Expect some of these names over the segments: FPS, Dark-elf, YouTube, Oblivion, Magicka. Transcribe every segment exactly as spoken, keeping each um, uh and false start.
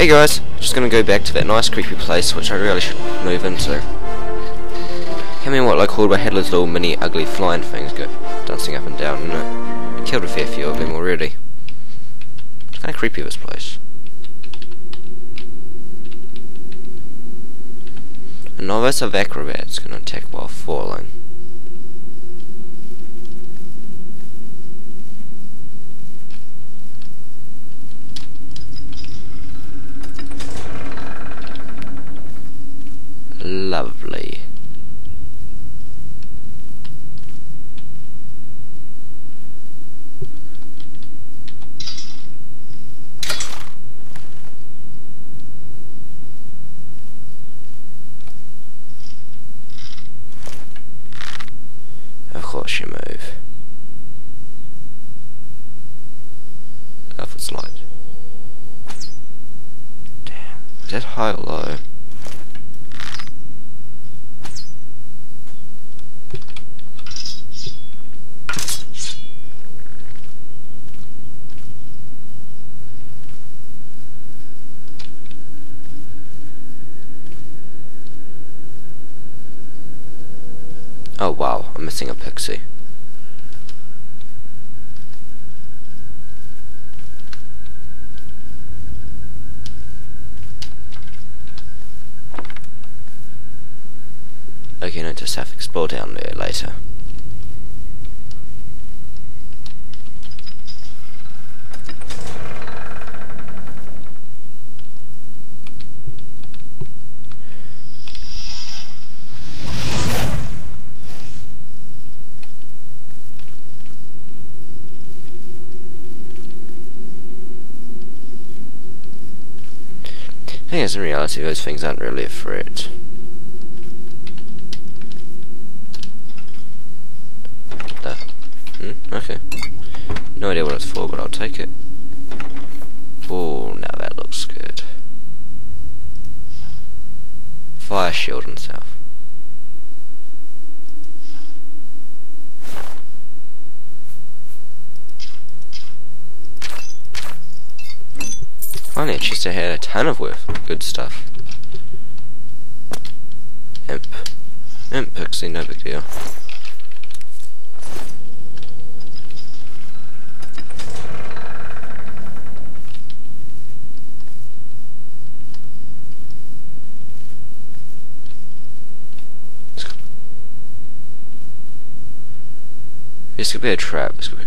Hey guys, just gonna go back to that nice creepy place which I really should move into. Came in what I called where I had those little mini ugly flying things go dancing up and down, and I killed a fair few of them already. It's kinda creepy, this place. A novice of acrobats can attack while falling. Lovely. Of course you move. Off its light. Damn, is that high or low? Oh wow, I'm missing a pixie. Okay, no, just have to explore down there later. Yes, in reality, those things aren't really a threat. Duh. Hmm? Okay. No idea what it's for, but I'll take it. Oh, now that looks good. Fire shield himself. Finally, it just had a ton of worth of good stuff. Imp. Imp pixie, no big deal. This could be a trap. This could be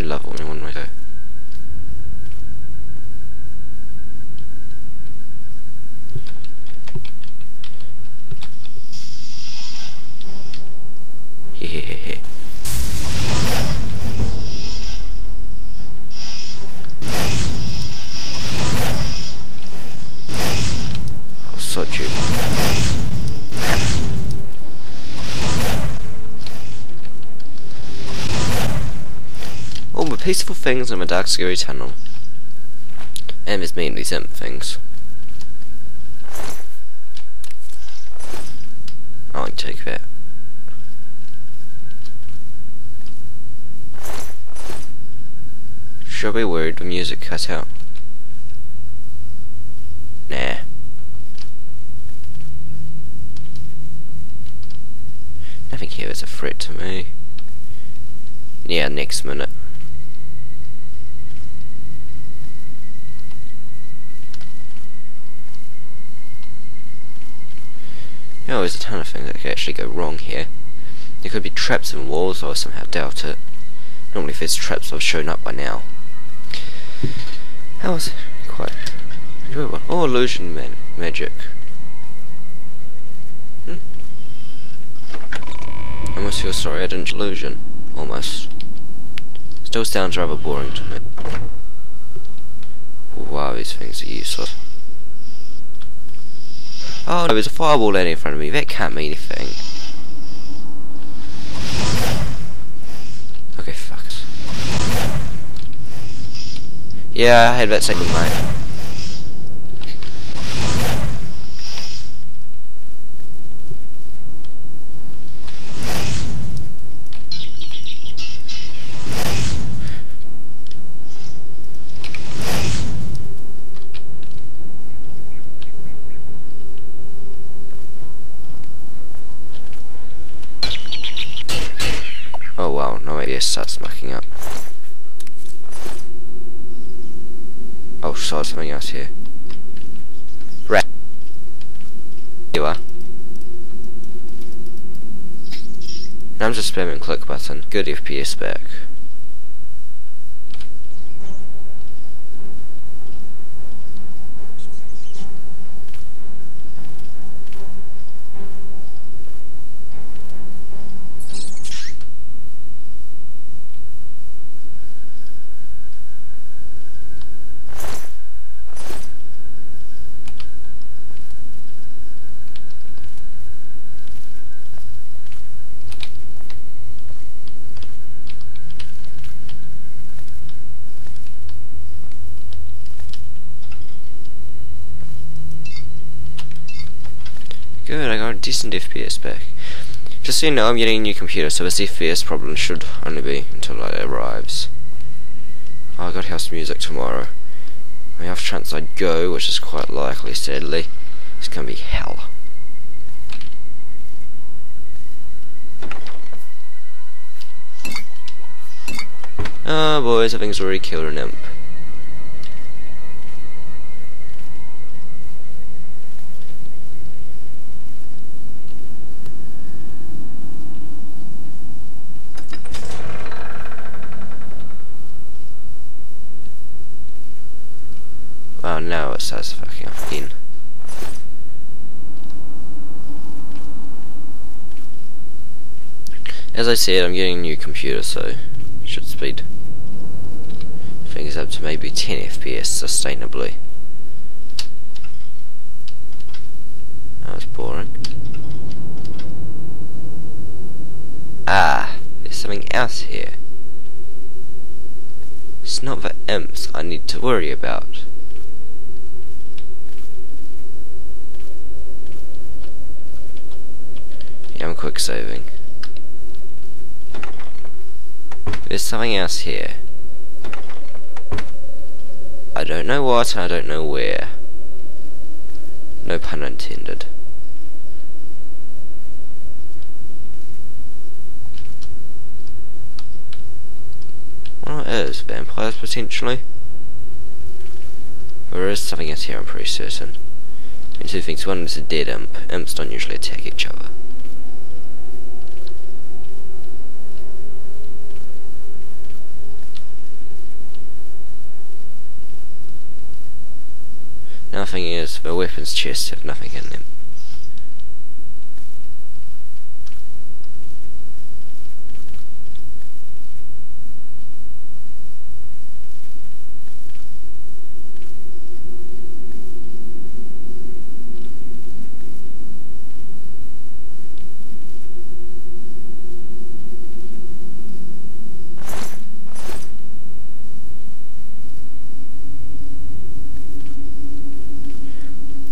level in one window. Hehehehe. I'll sort you. Peaceful things in a dark, scary tunnel. And there's mainly imp things. I'll take that. Should be worried the music cut out. Nah. Nothing here is a threat to me. Yeah, next minute. You know, there's a ton of things that could actually go wrong here. There could be traps and walls, or I somehow doubt it. Normally if there's traps, I've shown up by now. That was quite enjoyable. Oh, illusion man magic. Hmm. I almost feel sorry I didn't illusion. Almost. Still sounds rather boring to me. Oh, wow, these things are useless. Oh no, there's a fireball landing in front of me. That can't mean anything. Okay, fuck it. Yeah, I had that second, mate. No, wait, yes, start smacking up. Oh, saw something else here. Red. You are. Now I'm just spamming click button. Good F P S back. Good, I got a decent F P S back. Just so you know, I'm getting a new computer, so this F P S problem should only be until it arrives. Oh, I got house music tomorrow. I have a chance I'd go, which is quite likely, sadly. It's gonna be hell. Oh, boys, I think it's already killed an imp. Oh, now it starts fucking up again. As I said, I'm getting a new computer, so it should speed things up to maybe ten F P S sustainably. That was boring. Ah, there's something else here. It's not the imps I need to worry about. I'm quick saving. There's something else here. I don't know what, and I don't know where. No pun intended. Well, it is vampires potentially. There is something else here, I'm pretty certain. And two things. One is a dead imp. Imps don't usually attack each other. Nothing is, the weapons chests have nothing in them.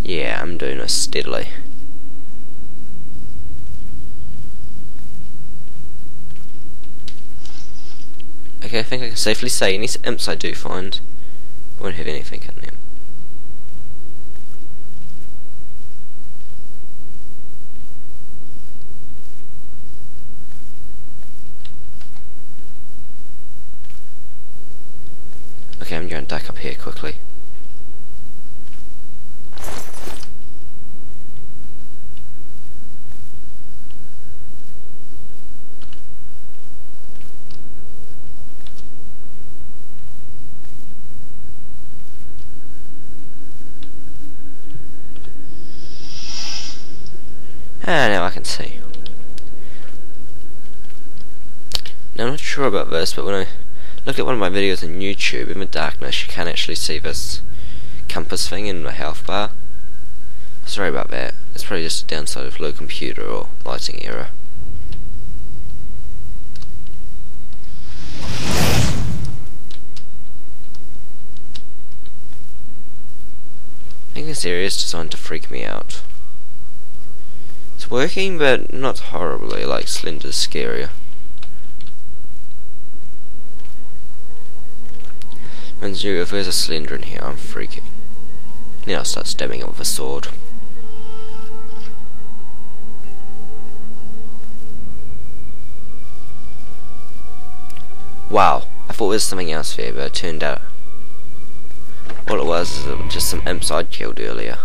Yeah, I'm doing this steadily. Okay, I think I can safely say any imps I do find won't have anything in them. Okay, I'm going to duck up here quickly. Ah, now I can see. Now I'm not sure about this, but when I look at one of my videos on YouTube, in the darkness you can actually see this compass thing in the health bar. Sorry about that, it's probably just a downside of low computer or lighting error. I think this area is designed to freak me out. Working, but not horribly, like Slender's scarier. And you, if there's a Slender in here, I'm freaking. Now I'll start stabbing it with a sword. Wow, I thought there was something else here, but it turned out all it was is um, just some imps I'd killed earlier.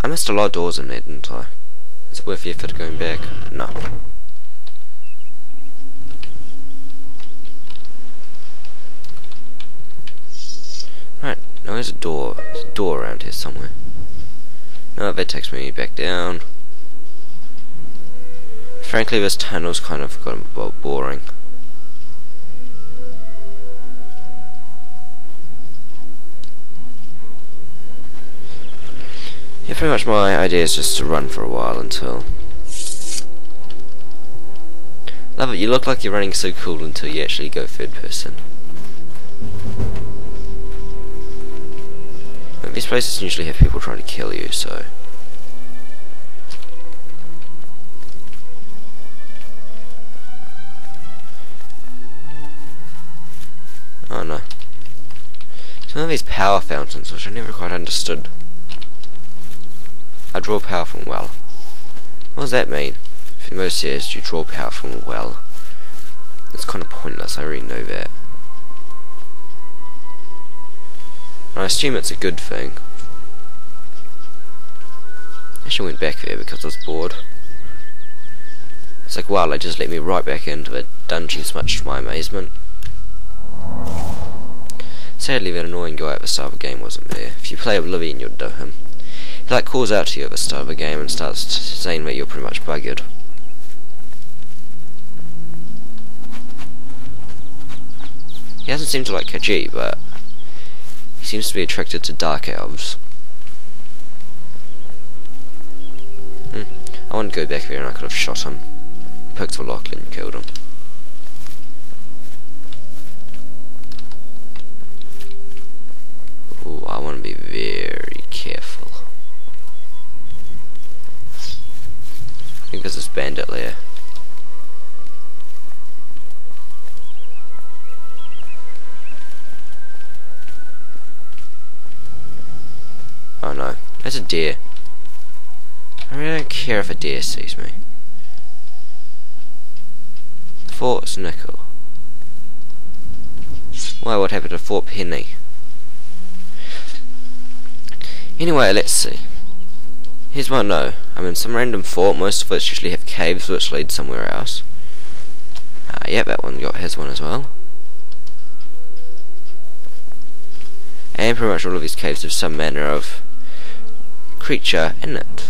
I missed a lot of doors in there, didn't I? Is it worth the effort going back? No. Right, now there's a door. There's a door around here somewhere. No, that takes me back down. Frankly, this tunnel's kind of gotten boring. Yeah, pretty much my idea is just to run for a while until... Love it, you look like you're running so cool until you actually go third person. But these places usually have people trying to kill you, so... Oh no. Some of these power fountains, which I never quite understood. I draw power from well. What does that mean? For most years, you draw power from well. It's kind of pointless, I already know that. And I assume it's a good thing. I actually went back there because I was bored. It's like, wow, they just let me right back into the dungeon, much to my amazement. Sadly, that annoying guy at the start of the game wasn't there. If you play Oblivion, you'll know him. He like calls out to you at the start of the game and starts saying that you're pretty much buggered. He doesn't seem to like K G, but he seems to be attracted to dark elves. Hmm. I wanted to go back there and I could have shot him. Picked the lock and killed him. Ooh, I want to be very careful. I think there's this bandit there. Oh no, that's a deer. I really don't care if a deer sees me. Thoughts nickel. Why, what happened to Fort Penny? Anyway, let's see. Here's what I know. I'm in some random fort, most of which usually have caves which lead somewhere else. Ah, yeah, that one got his one as well. And pretty much all of these caves have some manner of creature in it.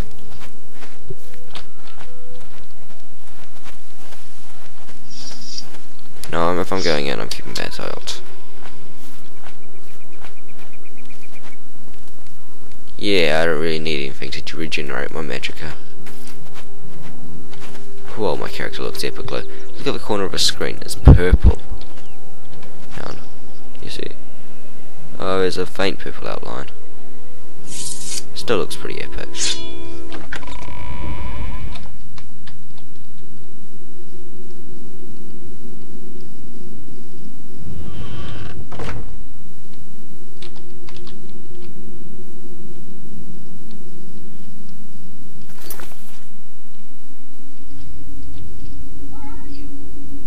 No, if I'm going in, I'm keeping that out. Yeah, I don't really need anything to regenerate my magicka. Whoa, my character looks epically. Look at the corner of a screen, it's purple. Hang on, you see? Oh, there's a faint purple outline. Still looks pretty epic.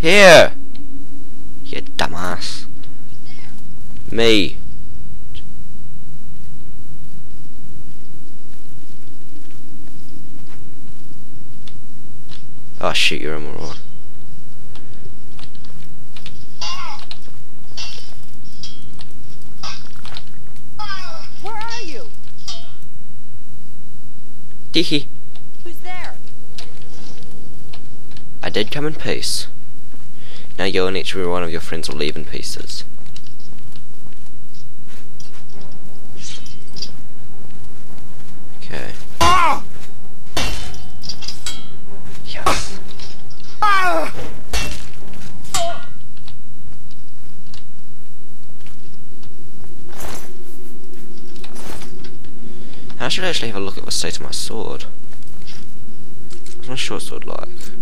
Here! You dumbass. Me. Oh shit, you're a moron. Where are you? Teehee. Who's there? I did come in peace. Now you and each one of your friends will leave in pieces. Okay. Ah! Yes. Ah! Ah! I should actually have a look at the state of my sword. What's my short sword like?